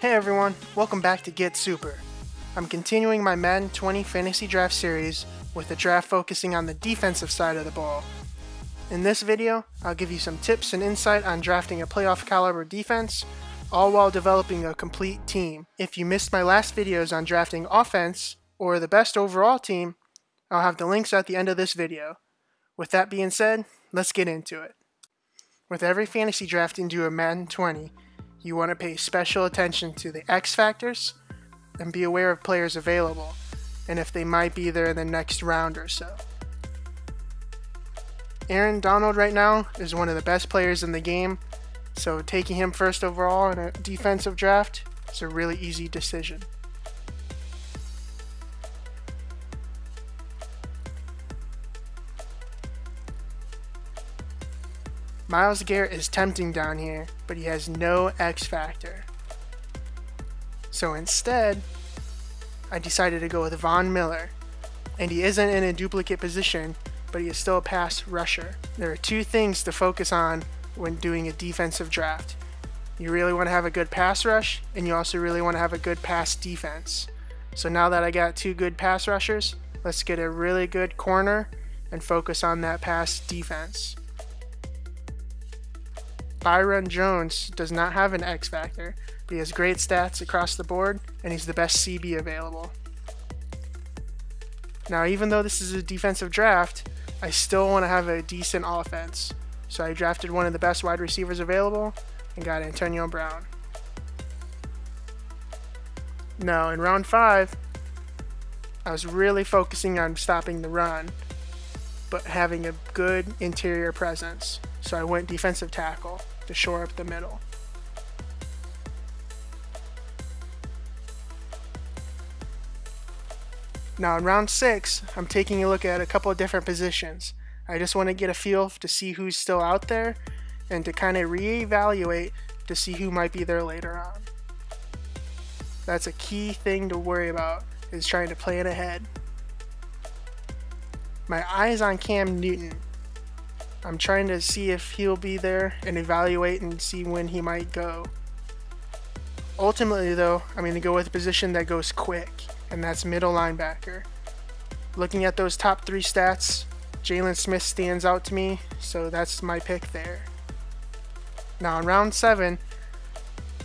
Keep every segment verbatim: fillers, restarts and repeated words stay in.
Hey everyone, welcome back to Get Super. I'm continuing my Madden twenty Fantasy Draft series with a draft focusing on the defensive side of the ball. In this video, I'll give you some tips and insight on drafting a playoff caliber defense, all while developing a complete team. If you missed my last videos on drafting offense or the best overall team, I'll have the links at the end of this video. With that being said, let's get into it. With every fantasy draft into a Madden twenty, you want to pay special attention to the X factors and be aware of players available and if they might be there in the next round or so. Aaron Donald right now is one of the best players in the game, so taking him first overall in a defensive draft is a really easy decision. Miles Garrett is tempting down here, but he has no X factor. So instead, I decided to go with Von Miller, and he isn't in a duplicate position, but he is still a pass rusher. There are two things to focus on when doing a defensive draft. You really want to have a good pass rush, and you also really want to have a good pass defense. So now that I got two good pass rushers, let's get a really good corner and focus on that pass defense. Byron Jones does not have an X factor, but he has great stats across the board, and he's the best C B available. Now, even though this is a defensive draft, I still want to have a decent offense, so I drafted one of the best wide receivers available and got Antonio Brown. Now, in round five, I was really focusing on stopping the run, but having a good interior presence. So I went defensive tackle to shore up the middle. Now in round six, I'm taking a look at a couple of different positions. I just want to get a feel to see who's still out there and to kind of reevaluate to see who might be there later on. That's a key thing to worry about, is trying to plan ahead. My eye's on Cam Newton. I'm trying to see if he'll be there and evaluate and see when he might go. Ultimately though, I'm going to go with a position that goes quick, and that's middle linebacker. Looking at those top three stats, Jalen Smith stands out to me, so that's my pick there. Now in round seven,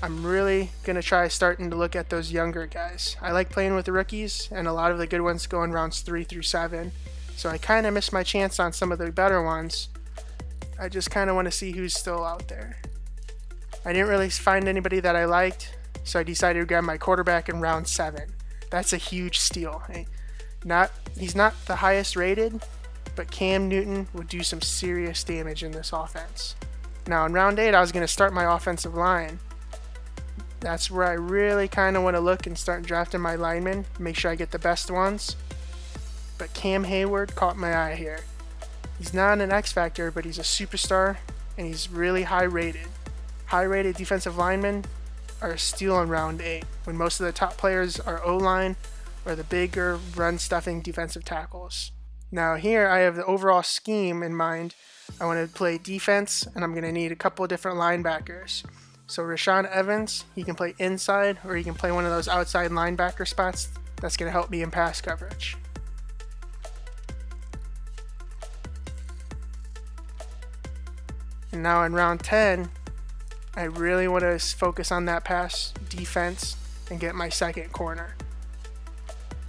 I'm really going to try starting to look at those younger guys. I like playing with the rookies, and a lot of the good ones go in rounds three through seven, so I kind of missed my chance on some of the better ones. I just kind of want to see who's still out there. I didn't really find anybody that I liked, so I decided to grab my quarterback in round seven. That's a huge steal. Not, he's not the highest rated, but Cam Newton would do some serious damage in this offense. Now in round eight, I was going to start my offensive line. That's where I really kind of want to look and start drafting my linemen, make sure I get the best ones. But Cam Hayward caught my eye here. He's not an X factor, but he's a superstar, and he's really high rated. High rated defensive linemen are a steal in round eight, when most of the top players are O-line or the bigger run stuffing defensive tackles. Now here I have the overall scheme in mind. I want to play defense, and I'm going to need a couple of different linebackers. So Rashawn Evans, he can play inside, or he can play one of those outside linebacker spots. That's going to help me in pass coverage. And now in round ten, I really want to focus on that pass defense and get my second corner.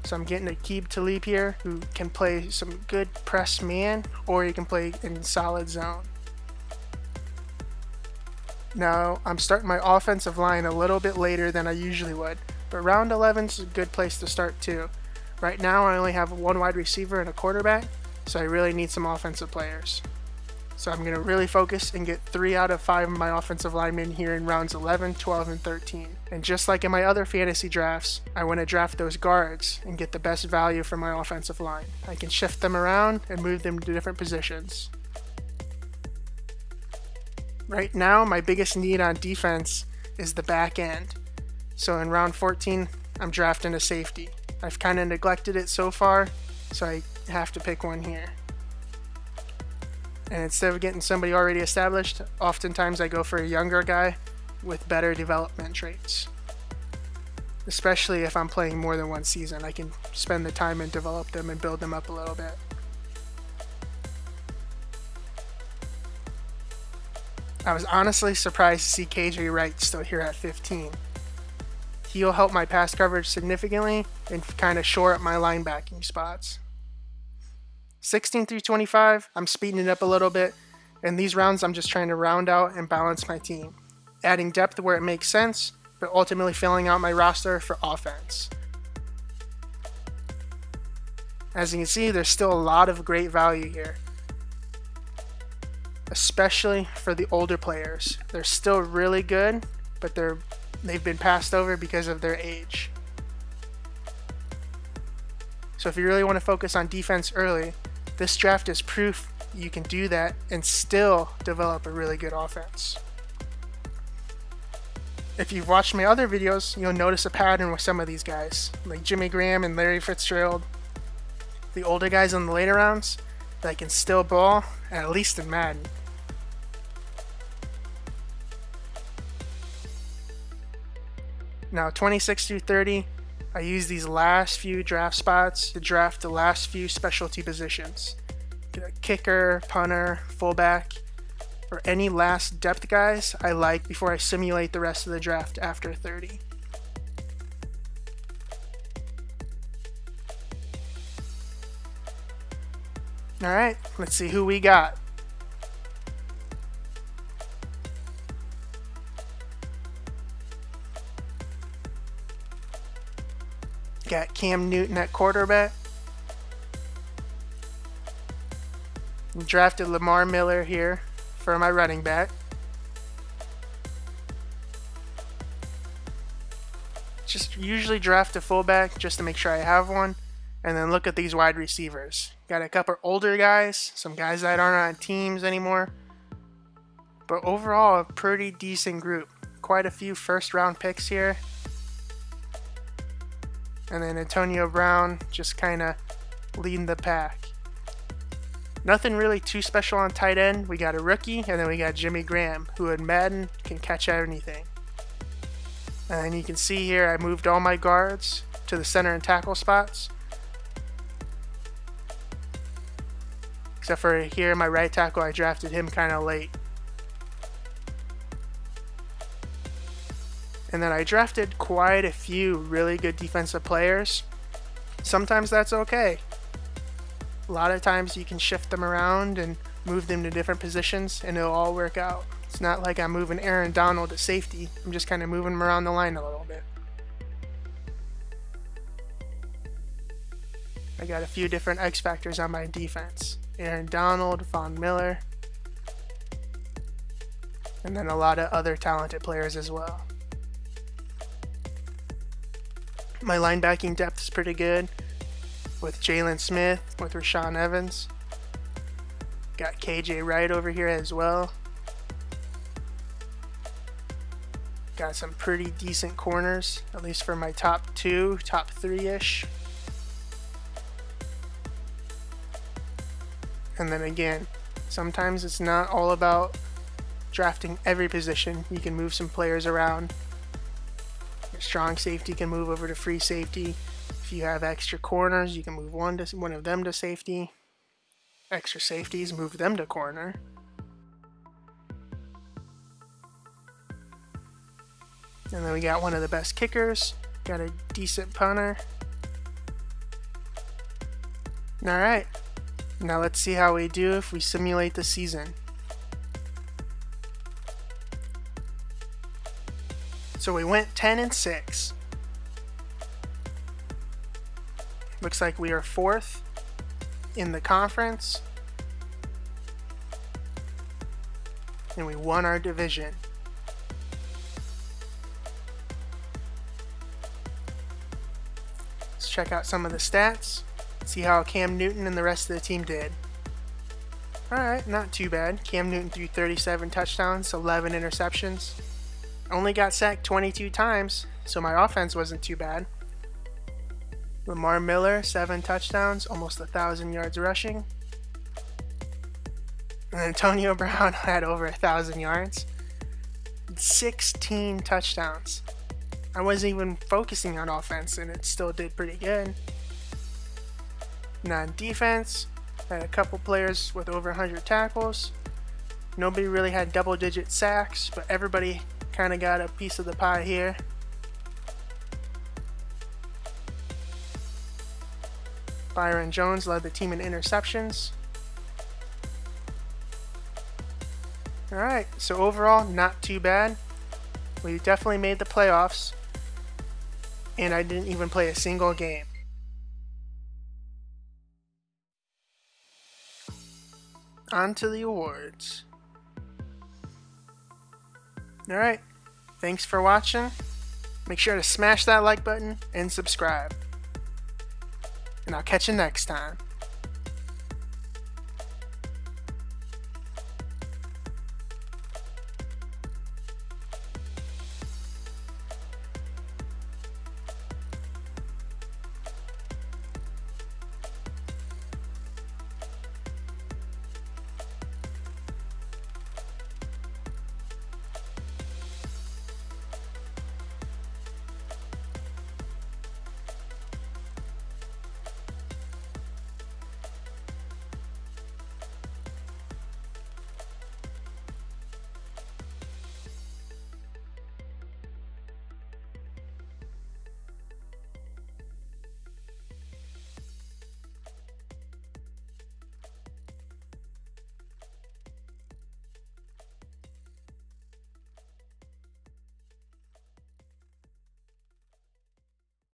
So I'm getting Aqib Talib here, who can play some good press man, or he can play in solid zone. Now I'm starting my offensive line a little bit later than I usually would, but round eleven is a good place to start too. Right now I only have one wide receiver and a quarterback, so I really need some offensive players. So I'm going to really focus and get three out of five of my offensive linemen here in rounds eleven, twelve, and thirteen. And just like in my other fantasy drafts, I want to draft those guards and get the best value for my offensive line. I can shift them around and move them to different positions. Right now, my biggest need on defense is the back end. So in round fourteen, I'm drafting a safety. I've kind of neglected it so far, so I have to pick one here. And instead of getting somebody already established, oftentimes I go for a younger guy with better development traits. especially if I'm playing more than one season. I can spend the time and develop them and build them up a little bit. I was honestly surprised to see K J Wright still here at fifteen. He'll help my pass coverage significantly and kind of shore up my linebacking spots. sixteen through twenty-five, I'm speeding it up a little bit. In these rounds, I'm just trying to round out and balance my team, adding depth where it makes sense, but ultimately filling out my roster for offense. As you can see, there's still a lot of great value here, especially for the older players. They're still really good, but they're, they've been passed over because of their age. So if you really want to focus on defense early, this draft is proof you can do that and still develop a really good offense. If you've watched my other videos, you'll notice a pattern with some of these guys, like Jimmy Graham and Larry Fitzgerald. The older guys in the later rounds that can still ball, at least in Madden. Now twenty-six through thirty, I use these last few draft spots to draft the last few specialty positions. Get a kicker, punter, fullback, or any last depth guys I like before I simulate the rest of the draft after thirty. All right, let's see who we got. Got Cam Newton at quarterback. Drafted Lamar Miller here for my running back. Just usually draft a fullback just to make sure I have one. And then look at these wide receivers. Got a couple older guys, some guys that aren't on teams anymore. But overall, a pretty decent group. Quite a few first round picks here. And then Antonio Brown just kind of leading the pack. Nothing really too special on tight end. We got a rookie, and then we got Jimmy Graham, who in Madden can catch anything. And you can see here, I moved all my guards to the center and tackle spots. Except for here, my right tackle, I drafted him kind of late. And then I drafted quite a few really good defensive players. Sometimes that's okay. A lot of times you can shift them around and move them to different positions and it'll all work out. It's not like I'm moving Aaron Donald to safety. I'm just kind of moving him around the line a little bit. I got a few different X factors on my defense. Aaron Donald, Von Miller, and then a lot of other talented players as well. My linebacking depth is pretty good with Jalen Smith, with Rashawn Evans. Got K J Wright over here as well. Got some pretty decent corners, at least for my top two, top three-ish. And then again, sometimes it's not all about drafting every position. You can move some players around. Your strong safety can move over to free safety. If you have extra corners, you can move one to one of them to safety. Extra safeties, move them to corner. And then we got one of the best kickers. Got a decent punter. All right. Now let's see how we do if we simulate the season. So we went ten and six. Looks like we are fourth in the conference. And we won our division. Let's check out some of the stats. See how Cam Newton and the rest of the team did. Alright, not too bad. Cam Newton threw thirty-seven touchdowns, eleven interceptions. Only got sacked twenty-two times, so my offense wasn't too bad. Lamar Miller, seven touchdowns, almost one thousand yards rushing. And Antonio Brown had over one thousand yards. sixteen touchdowns. I wasn't even focusing on offense and it still did pretty good. Now on defense, had a couple players with over one hundred tackles. Nobody really had double digit sacks, but everybody kind of got a piece of the pie here. Byron Jones led the team in interceptions. Alright, so overall, not too bad. We definitely made the playoffs, and I didn't even play a single game. On to the awards. Alright, thanks for watching. Make sure to smash that like button and subscribe. And I'll catch you next time.